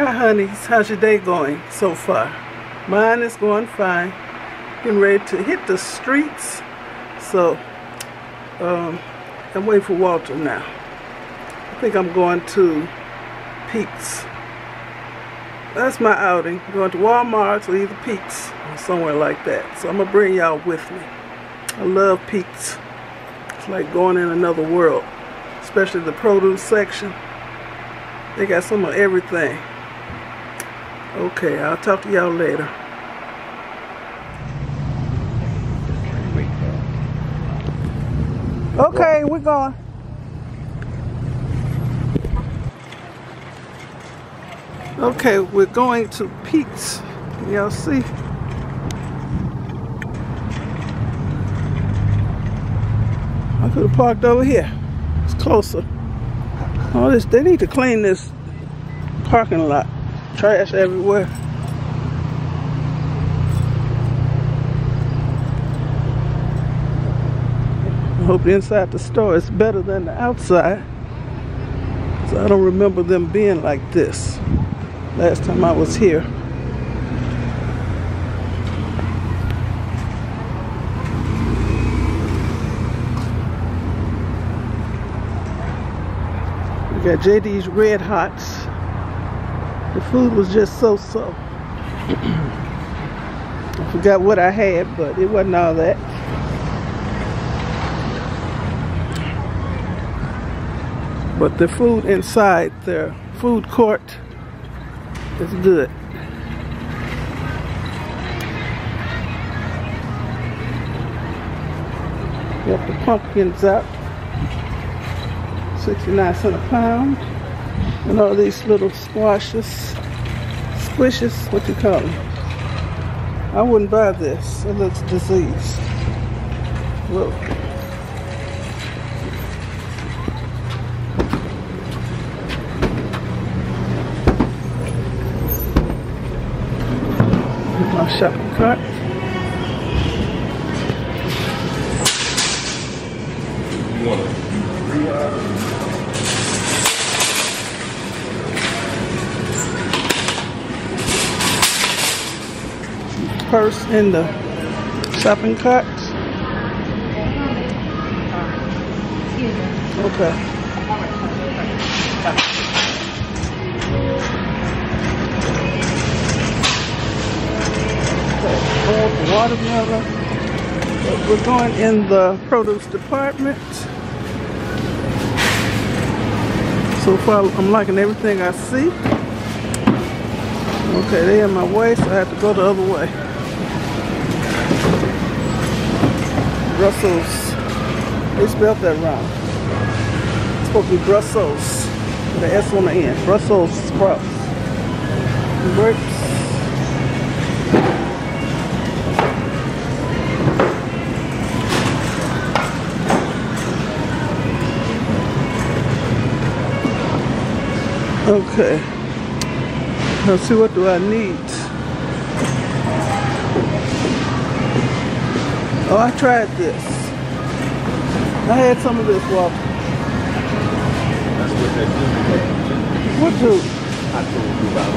Hi honeys, how's your day going so far? Mine is going fine. Getting ready to hit the streets. So, I'm waiting for Walter now. I think I'm going to Pete's. That's my outing. I'm going to Walmart or either Pete's or somewhere like that. So I'm going to bring y'all with me. I love Pete's. It's like going in another world. Especially the produce section. They got some of everything. Okay, I'll talk to y'all later. Okay, we're going. Okay, we're going to Pete's. Y'all see? I could have parked over here. It's closer. Oh, they need to clean this parking lot. Trash everywhere. I hope the inside of the store is better than the outside. So I don't remember them being like this last time I was here. We got JD's Red Hots. The food was just so. I forgot what I had, but it wasn't all that. But the food inside their food court is good. Got the pumpkins up. 69 cents a pound. And all these little squishes, what you call them. I wouldn't buy this. It looks diseased. Look. My shopping cart. You want it? Purse in the shopping cart. Okay. Watermelon. We're going in the produce department. So far, I'm liking everything I see. Okay, they're in my way, so I have to go the other way. Brussels. They spelled that wrong. It's supposed to be Brussels. With an S on the end. Brussels Sprouts. Grapes. Okay. Let's see, what do I need? Oh, I tried this. I had some of this, Walter. That's what they do. What do? I told you about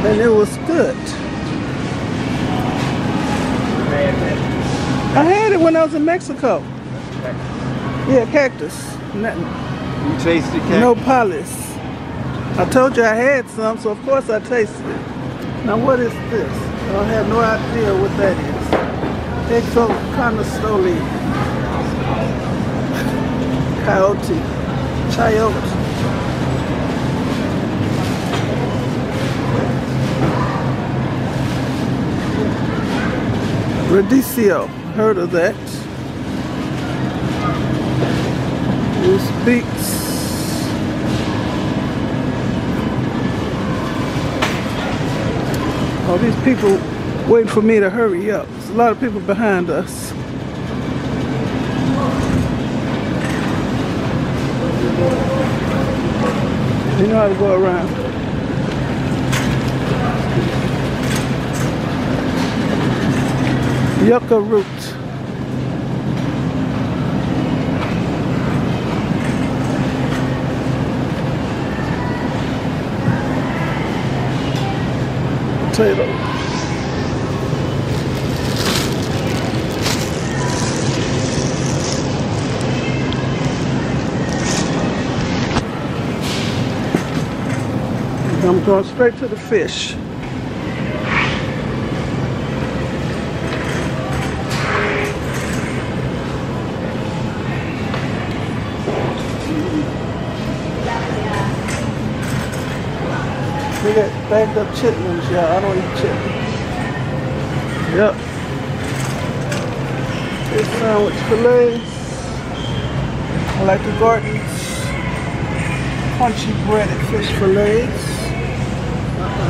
it. And it was good. I had it when I was in Mexico. Yeah, cactus. Nothing. You tasted cactus? No polish. I told you I had some, so of course I tasted it. Now what is this? I have no idea what that is. Exoconostoli. Coyote. Chayote. Radicchio. Heard of that. Loose beets. All these people waiting for me to hurry up. There's a lot of people behind us. You know how to go around. Yucca root. potato. I'm going straight to the fish. Look at bagged up chitlins, y'all. I don't eat chitlins. Yep. This one with fillets. I like the Garden's punchy breaded fish fillets.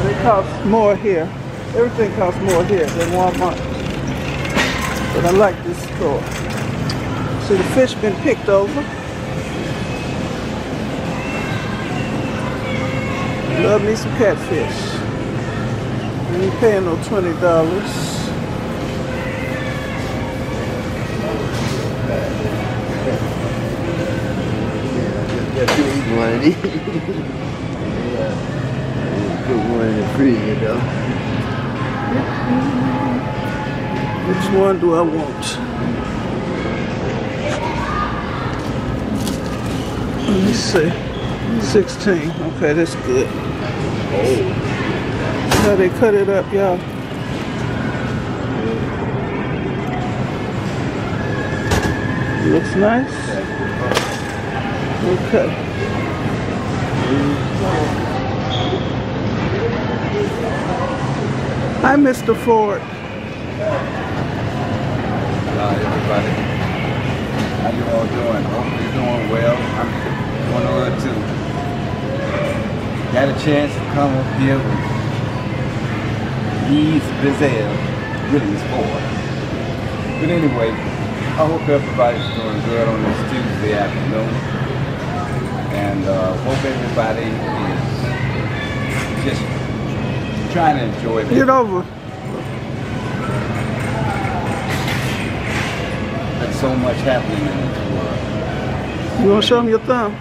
They cost more here. Everything costs more here than Walmart. But I like this store. See, the fish been picked over. Love me some catfish. I ain't paying no $20. Yeah, you eat one of these. Put one in the freezer though. Which one do I want? Let me see. 16. Okay, that's good. Oh. Now they cut it up, y'all. Looks nice. Okay. Hi, Mr. Ford. Hello, everybody. How you all doing? Hope you're doing well. I'm doing well too. Got a chance to come up here with MzBrazell, really is for. But anyway, I hope everybody's doing good on this Tuesday afternoon. And hope everybody is just trying to enjoy it. Get over. There's so much happening in this world. You want to show them your thumb?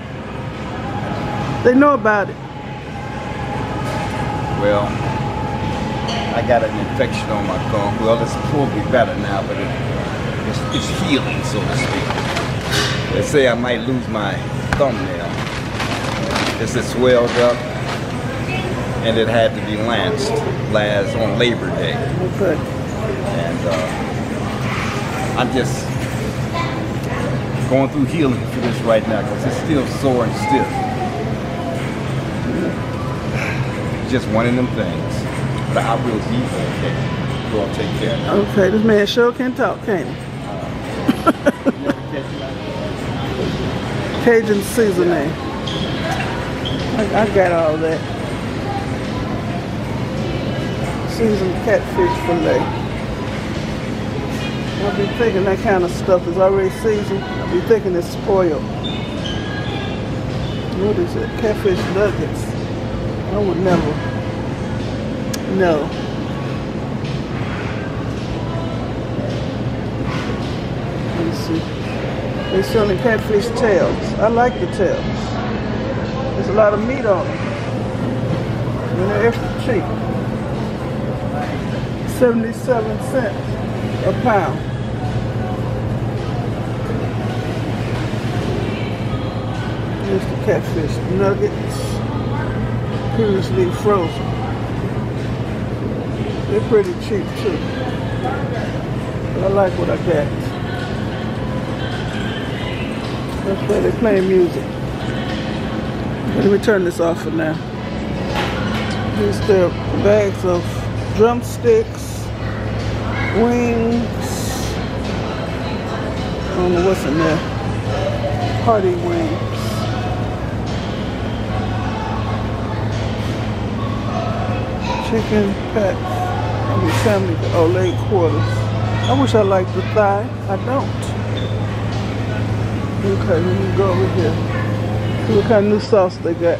They know about it. Well, I got an infection on my thumb. Well, it's probably better now, but it's healing, so to speak. They say I might lose my thumbnail. It's swelled up, and it had to be lanced on Labor Day. Okay. And I'm just going through healing for this right now, because it's still sore and stiff. Just one of them things, but I will be okay. Go take care of it. Okay, this man sure can talk, can't he? Cajun seasoning. I got all that. Seasoned catfish fillet. I've been thinking that kind of stuff is already seasoned. I've been thinking it's spoiled. What is it? Catfish nuggets. I would never. No. Let me see. They're selling catfish tails. I like the tails. There's a lot of meat on them. And they're extra cheap. 77 cents a pound. Here's the catfish nuggets. Previously frozen. They're pretty cheap too. But I like what I got. That's why they're playing music. Let me turn this off for now. Here's their bags of drumsticks, wings. I don't know what's in there. Party wings. Chicken packs, I mean family, oh, leg quarters. I wish I liked the thigh, I don't. Okay, let me go over here. See what kind of new sauce they got.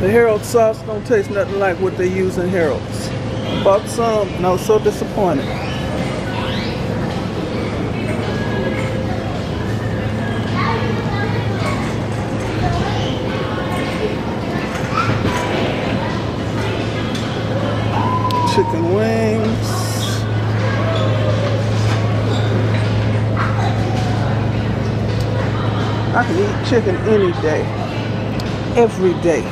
The Harold sauce don't taste nothing like what they use in Harold's. Bought some and I was so disappointed. I can eat chicken any day, every day.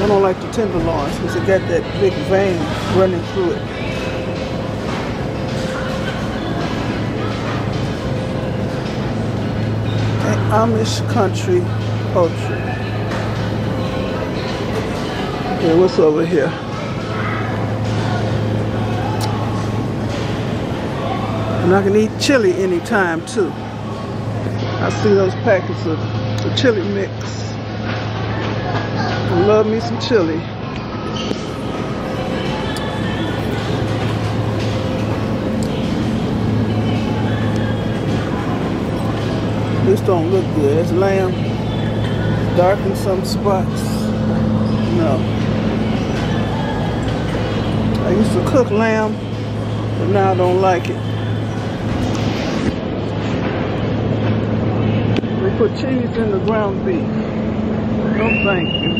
I don't like the tenderloins because it got that big vein running through it. And Amish country poultry. Okay, what's over here? And I can eat chili anytime too. I see those packets of the chili mix. Love me some chili. This don't look good. It's lamb. It's dark in some spots. No. I used to cook lamb, but now I don't like it. They put cheese in the ground beef. No thank you.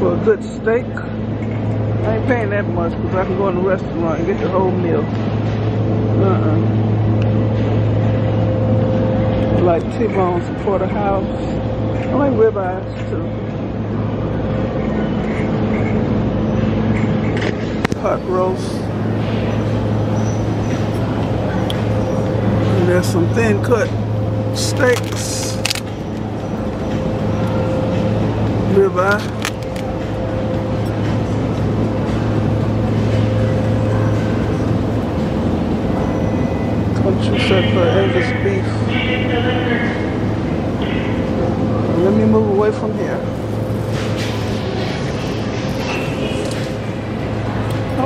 For a good steak, I ain't paying that much because I can go in the restaurant and get the whole meal. Like T-bones and porterhouse. I like ribeyes too. Hot roast. And there's some thin cut steaks. Ribeye. Except for Angus beef. Let me move away from here.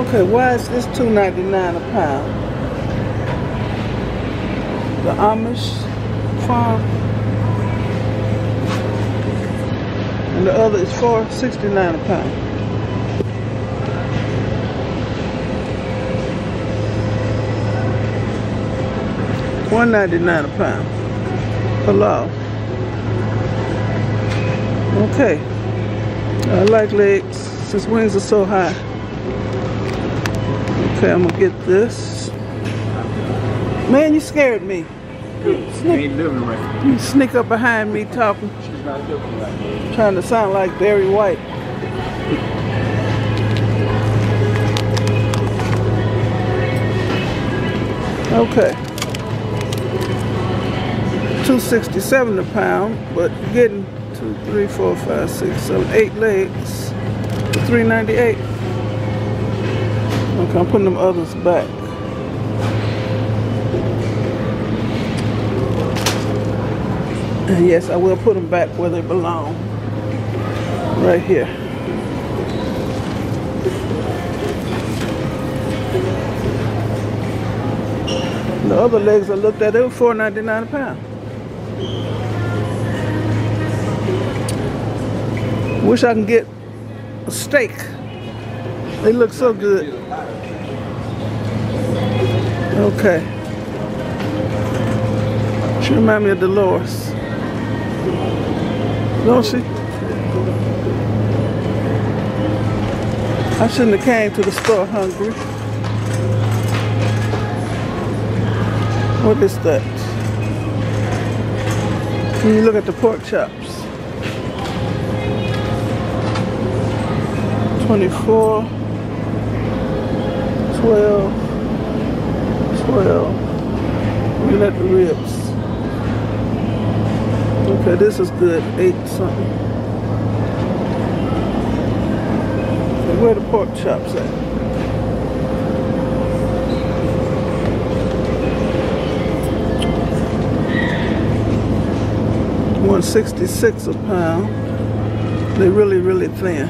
Okay, why is this $2.99 a pound? The Amish farm. And the other is $4.69 a pound. $1.99 a pound. Halal. Okay. I like legs since wings are so high. Okay, I'm gonna get this. Man, you scared me. You sneak up behind me talking. Trying to sound like Barry White. Okay. $2.67 a pound, but you're getting 2, 3, 4, 5, 6, 7, 8 legs for $3.98. Okay, I'm putting them others back. And yes, I will put them back where they belong. Right here. The other legs I looked at, they were $4.99 a pound. Wish I can get a steak. They look so good. Okay. She reminds me of Dolores. Don't she? I shouldn't have came to the store hungry. What is that? When you look at the pork chops. 24, 12, 12. You let the ribs. Okay, this is good. 8 something. Okay, where the pork chops at? 166 a pound. They're really, really thin.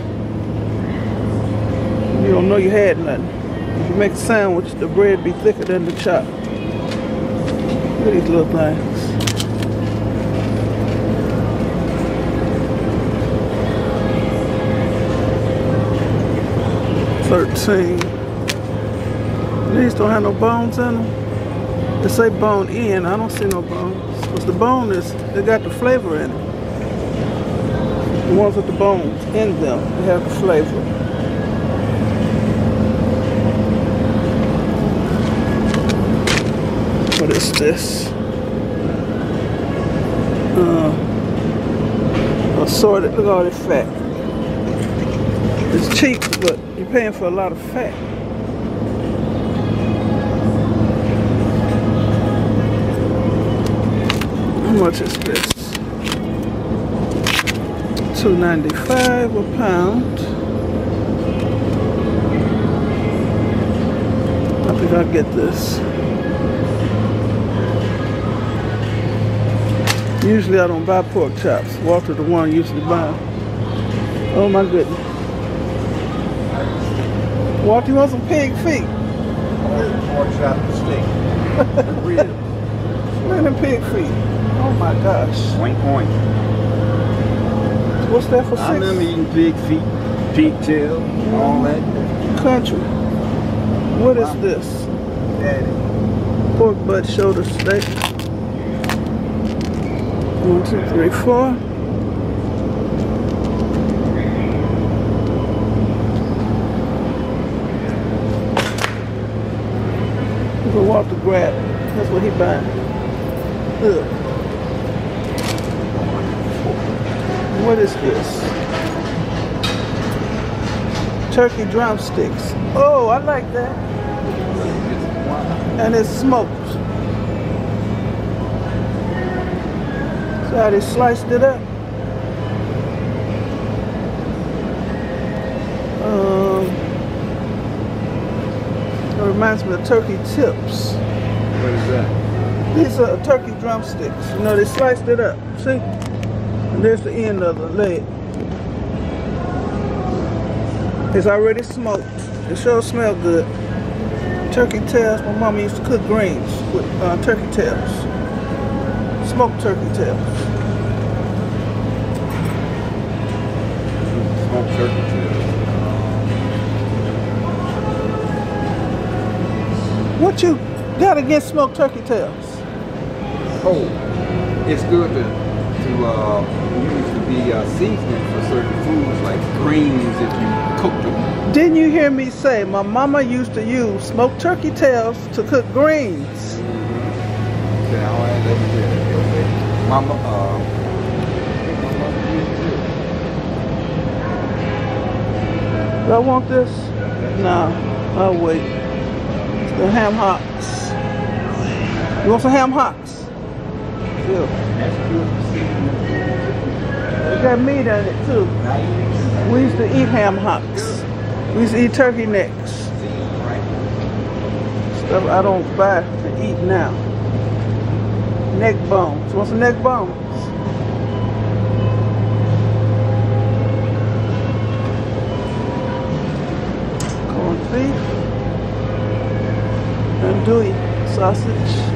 You don't know you had nothing. If you make a sandwich, the bread be thicker than the chop. Look at these little things. $13. These don't have no bones in them. They say bone in. I don't see no bones. Because the bone is, they got the flavor in it. the ones with the bones in them, they have the flavor. What is this? Assorted, look at all this fat. It's cheap, but you're paying for a lot of fat. How much is this? $2.95 a pound. I think I'll get this. Usually I don't buy pork chops. Walter the one usually buy them. Oh my goodness. Walter, you want some pig feet? I pork chop and steak. Rib. Man, them pig feet. Oh my gosh. Oink oink. What's that for six? I remember eating pig feet, pigtail, all that. Country. What is this? Daddy. Pork butt shoulder steak. 1, 2, 3, 4. He's gonna walk the grab. That's what he buying. Ugh. What is this? Turkey drumsticks. Oh, I like that. And it's smoked. So how they sliced it up. It reminds me of turkey tips. What is that? These are turkey drumsticks. You know, they sliced it up. See? There's the end of the leg. It's already smoked. It sure smells good. Turkey tails. My mama used to cook greens with turkey tails. Smoked turkey tails. Smoked turkey tails. What you got against smoked turkey tails? Oh, it's good to used to be seasoning for certain foods like greens if you cooked them. Didn't you hear me say my mama used to use smoked turkey tails to cook greens? Mama, do I want this? No, I'll wait. The ham hocks. You want some ham hocks? Yeah. It got meat on it too. We used to eat ham hocks. We used to eat turkey necks. Stuff I don't buy to eat now. Neck bones. Want some neck bones? Corned beef. Andouille sausage.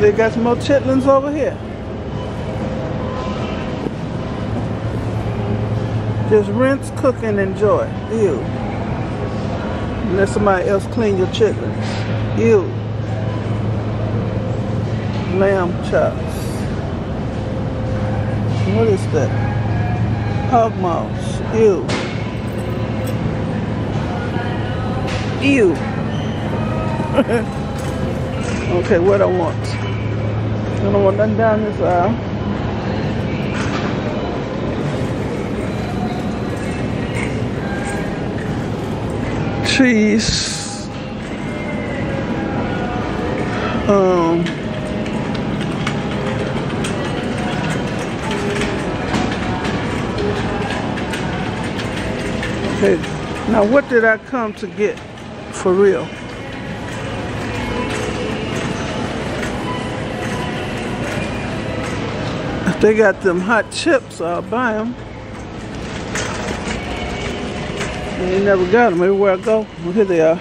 They got some more chitlins over here. Just rinse, cook, and enjoy. Ew. Let somebody else clean your chitlins. Ew. Lamb chops. What is that? Hog maws. Ew. Ew. Okay, what I want? I don't want nothing down this aisle. Cheese. Okay. Now what did I come to get for real? They got them hot chips, I'll buy them. They never got them everywhere I go. Well, here they are.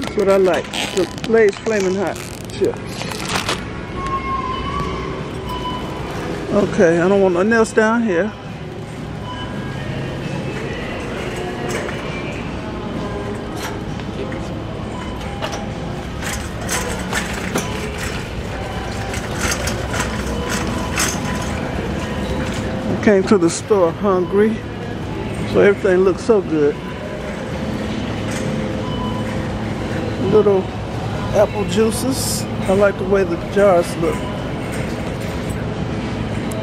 That's what I like, the Blaze Flaming Hot chips. Okay, I don't want nothing else down here. Came to the store hungry, so everything looks so good. Little apple juices. I like the way the jars look.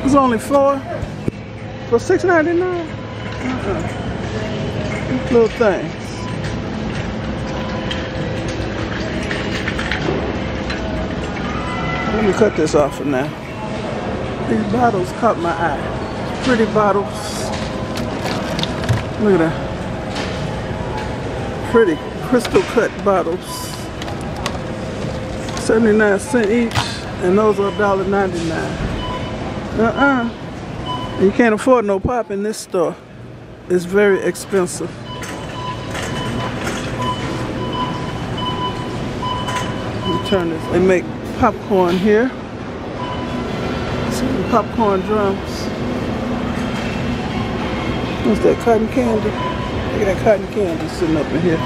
It's only four for $6.99. Little things. Let me cut this off for now. These bottles caught my eye. Pretty bottles. Look at that. Pretty crystal cut bottles. 79 cents each, and those are $1.99. You can't afford no pop in this store. It's very expensive. Let me turn this. They make popcorn here. Some popcorn drums. What's that, cotton candy? Look at that cotton candy sitting up in here.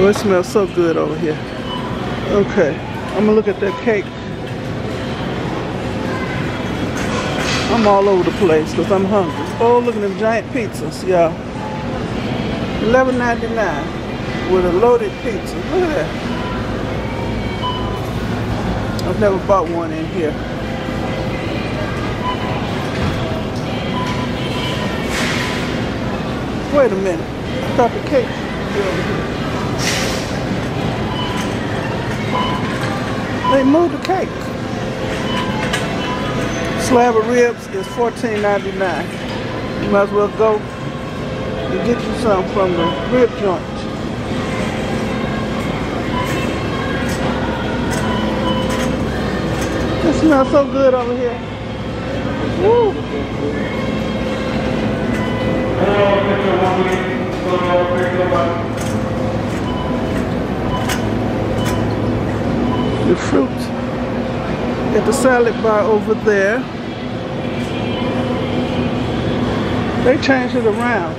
Oh, it smells so good over here. Okay, I'm gonna look at that cake. I'm all over the place because I'm hungry. Oh, look at them giant pizzas, y'all. $11.99 with a loaded pizza. Look at that. I've never bought one in here. Wait a minute. I thought the cake should be over here. They moved the cake. Slab of ribs is $14.99. You might as well go and get you some from the rib joint. It smells so good over here. Woo! The fruit at the salad bar over there. They changed it around.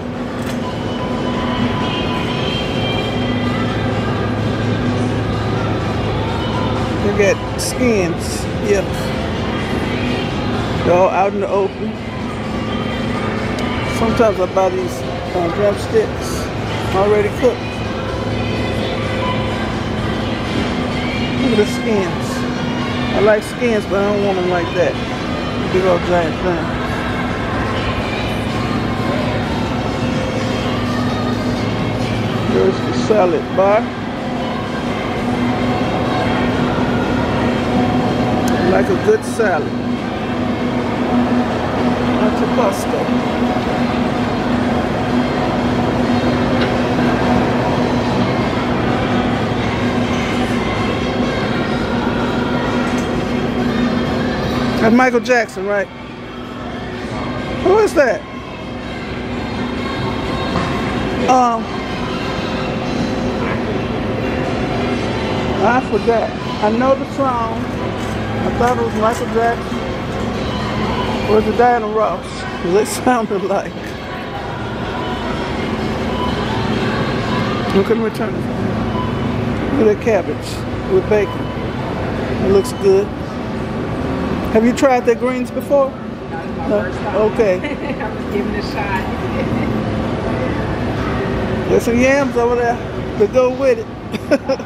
They got skins, yep. They're all out in the open. Sometimes I buy these drumsticks already cooked. Look at the skins. I like skins, but I don't want them like that. Big old giant thing. There's the salad bar. I like a good salad. Not too pasta. That's Michael Jackson, right? Who is that? I forgot. I know the song. I thought it was Michael Jackson. Or was it Diana Ross? Because they sounded like. Look at the return. Look at that cabbage with bacon. It looks good. Have you tried their greens before? No, it's my first time. Okay. I'm just giving it a shot. There's some yams over there to go with it. I know,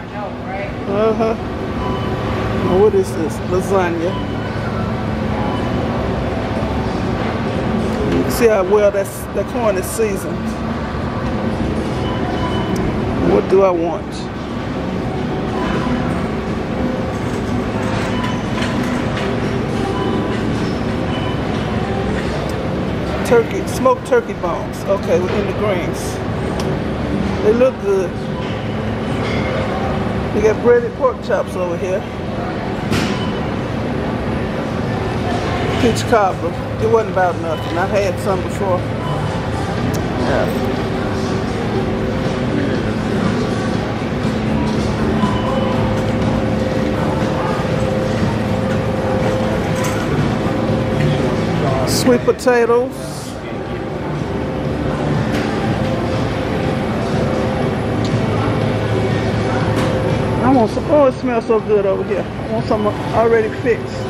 right? What is this? Lasagna. You can see how well that corn is seasoned. What do I want? Turkey, smoked turkey bones. Okay, within the greens. They look good. We got breaded pork chops over here. Peach cobbler. It wasn't about nothing. I've had some before. Sweet potatoes. I want some. Oh, it smells so good over here. I want some already fixed.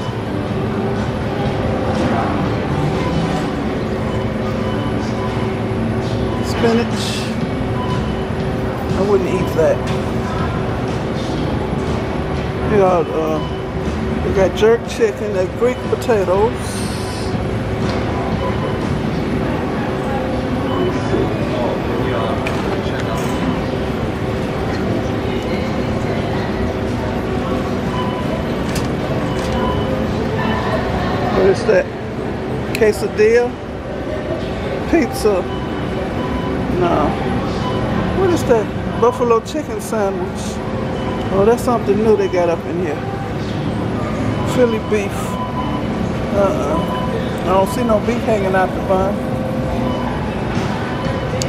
spinach. I wouldn't eat that. You know, they got jerk chicken, they got Greek potatoes. What is that? Quesadilla? Pizza? No. What is that? Buffalo chicken sandwich. Oh, that's something new they got up in here. Philly beef. I don't see no beef hanging out the bun.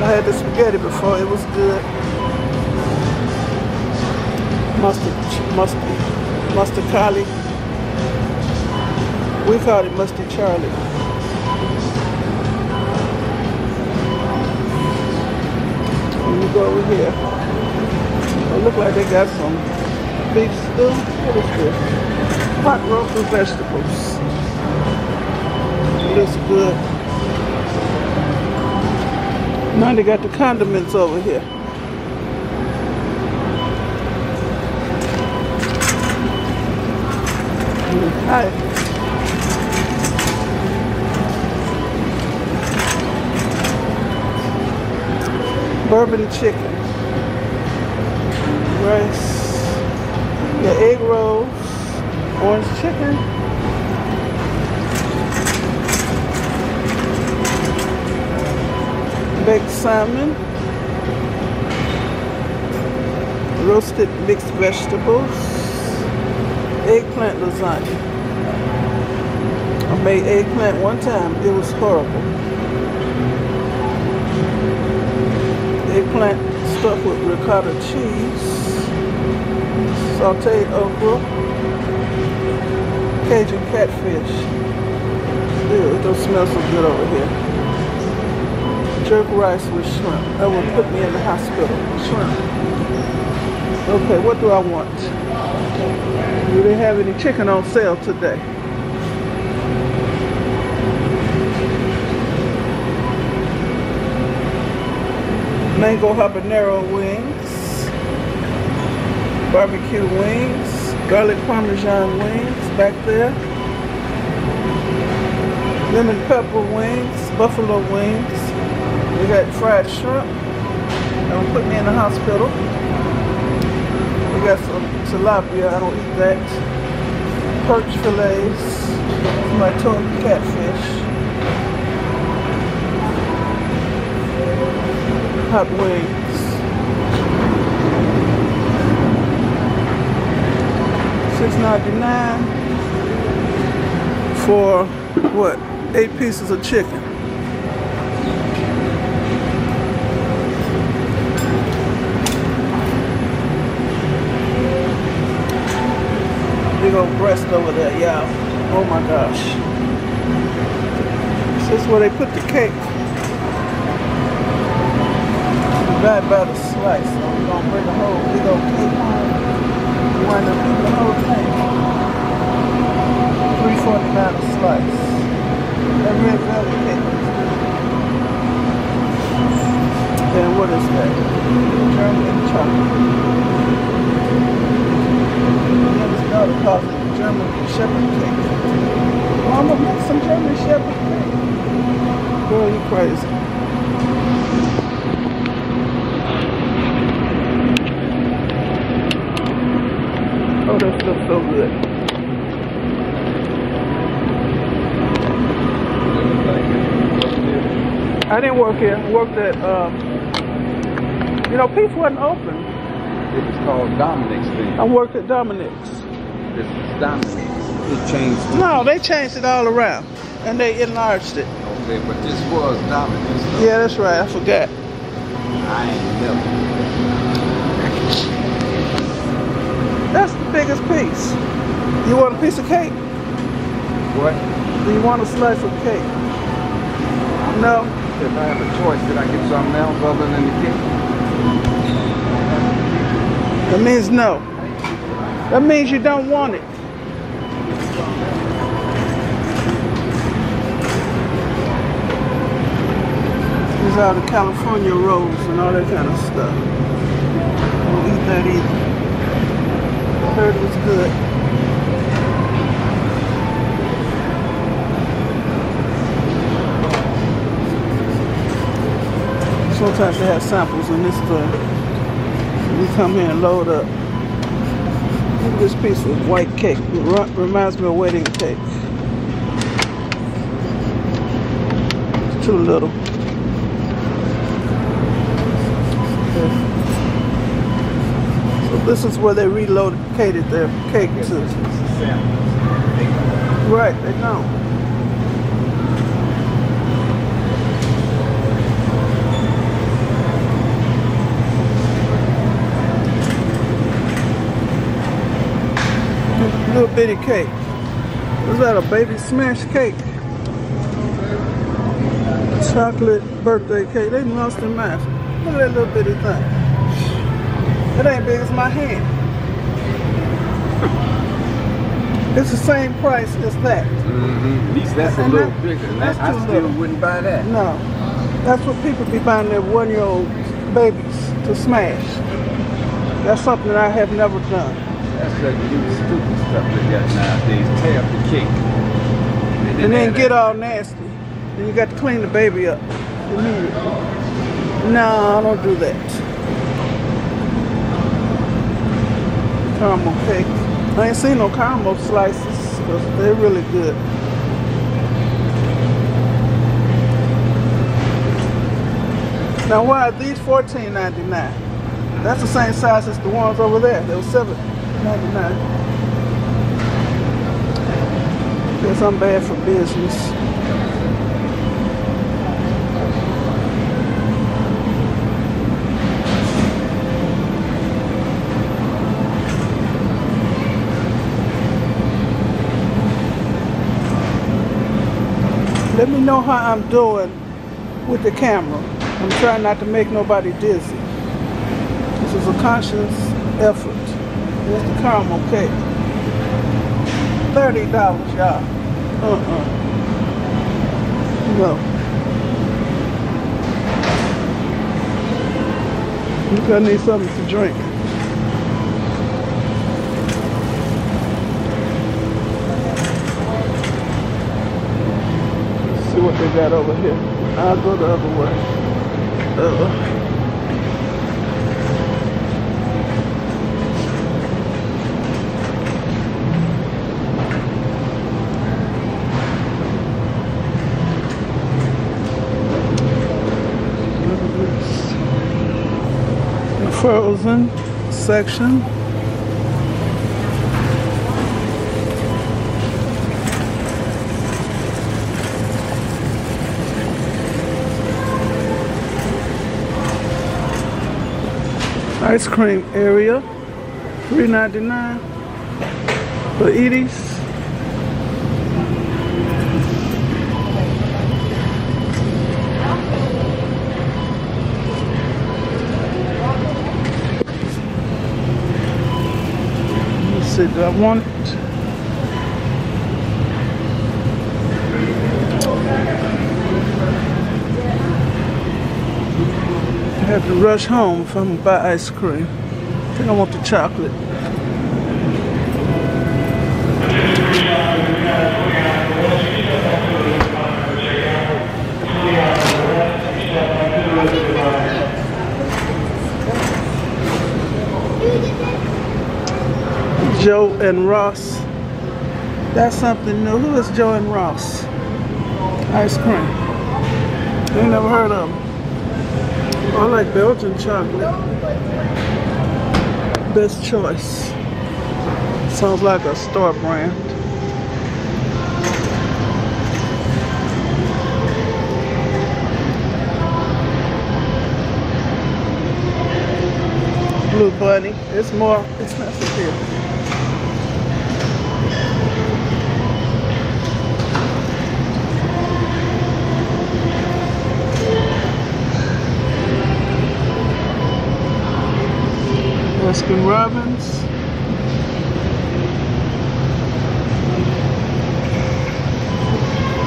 I had the spaghetti before. It was good. Musty Charlie. We called it Musty Charlie. You go over here. It look like they got some beef stew. What is this? Pot roast and vegetables. It looks good. Now they got the condiments over here. Hi. Bourbon chicken, rice, the egg rolls, orange chicken. Baked salmon. Roasted mixed vegetables. Eggplant lasagna. I made eggplant one time. It was horrible. Eggplant stuffed with ricotta cheese, sauteed okra, Cajun catfish. Ew, it don't smell so good over here. Jerk rice with shrimp. That will put me in the hospital. Shrimp. Okay, what do I want? Do they have any chicken on sale today? Mango habanero wings, barbecue wings, garlic parmesan wings back there, lemon pepper wings, buffalo wings. We got fried shrimp. Don't put me in the hospital. We got some tilapia. I don't eat that. Perch fillets, my tuna catfish. Hot wings. $6.99 for what? 8 pieces of chicken. Big old breast over there, y'all. Oh my gosh. This is where they put the cake. Right by the slice, so we're gonna bring the whole big old cake home. We wind up eating the whole thing. $3.49 a slice. That red velvet cake. And what is that? German chocolate. And this daughter calls it German shepherd cake. Well, I'm gonna make some German shepherd cake. Girl, you crazy. That stuff so good. I didn't work here. I worked at, you know, Pete's wasn't open. It was called Dominic's then. I worked at Dominic's. This is Dominic's. It changed. No, they changed it all around, and they enlarged it. Okay, but this was Dominic's. So yeah, that's right. I forgot. I ain't never. That's the biggest piece. You want a piece of cake? What? Do you want a slice of cake? No. If I have a choice, did I get something else other than the cake? That means no. That means you don't want it. There's are the California rolls and all that kind of stuff. Don't eat that either. I heard it was good. Sometimes they have samples in this store. We come here and load up. Look at this piece of white cake. It reminds me of wedding cake. It's too little. Okay. So this is where they relocated their cake to. Right, they don't. Little bitty cake. Is that a baby smash cake? Chocolate birthday cake. They lost their minds. Look at that little bitty thing. It ain't big as my hand. It's the same price as that. Mm-hmm. At least that's a little bigger. I still wouldn't buy that. No. That's what people be buying their one-year-old babies to smash. That's something that I have never done. That's like the new stupid stuff they got nowadays. Tear up the cake. And then get all nasty. Then you got to clean the baby up immediately. No, I don't do that. Caramel cake. I ain't seen no caramel slices, but they're really good. Now why are these $14.99? That's the same size as the ones over there. They were $7.99. Guess I'm bad for business. Let me know how I'm doing with the camera. I'm trying not to make nobody dizzy. This is a conscious effort. What's the caramel cake? $30, y'all. No. You gonna need something to drink. Let's see what they got over here. I'll go the other way. Frozen section. Ice cream area, $3.99 for Edie's. Do I want it? I have to rush home if I'm gonna buy ice cream. I think I want the chocolate. Joe and Ross. That's something new. Who is Joe and Ross? Ice cream. I ain't never heard of them. I like Belgian chocolate. Best choice. Sounds like a store brand. Blue Bunny. It's more expensive here. Baskin Robbins.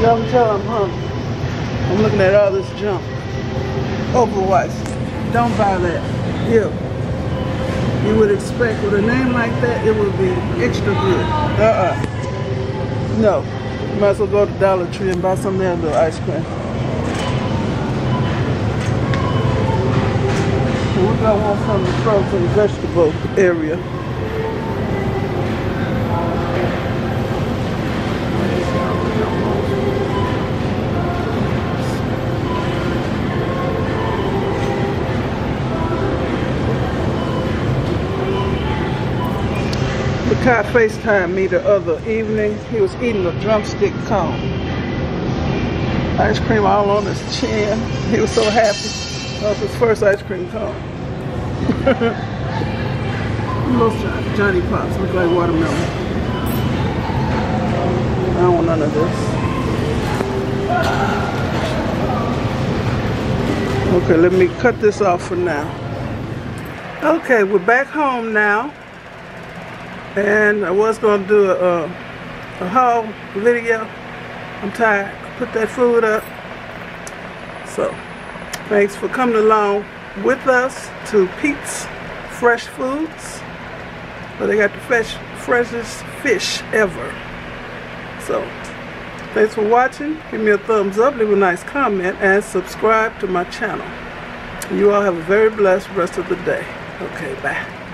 Y'all can tell I'm hungry. I'm looking at all this junk. Overwatch. Don't buy that. Yeah. You would expect with a name like that, it would be extra good. No. Might as well go to Dollar Tree and buy some of their little ice cream. We're going to want some of the frozen vegetable area. Kai FaceTimed me the other evening. He was eating a drumstick cone. Ice cream all on his chin. He was so happy. That was his first ice cream cone. Most Johnny Pops look like watermelon. I don't want none of this. Okay, let me cut this off for now. Okay, we're back home now. And I was going to do a haul video. I'm tired. I put that food up. So, thanks for coming along with us to Pete's Fresh Foods. Where they got the freshest fish ever. So, thanks for watching. Give me a thumbs up, leave a nice comment, and subscribe to my channel. You all have a very blessed rest of the day. Okay, bye.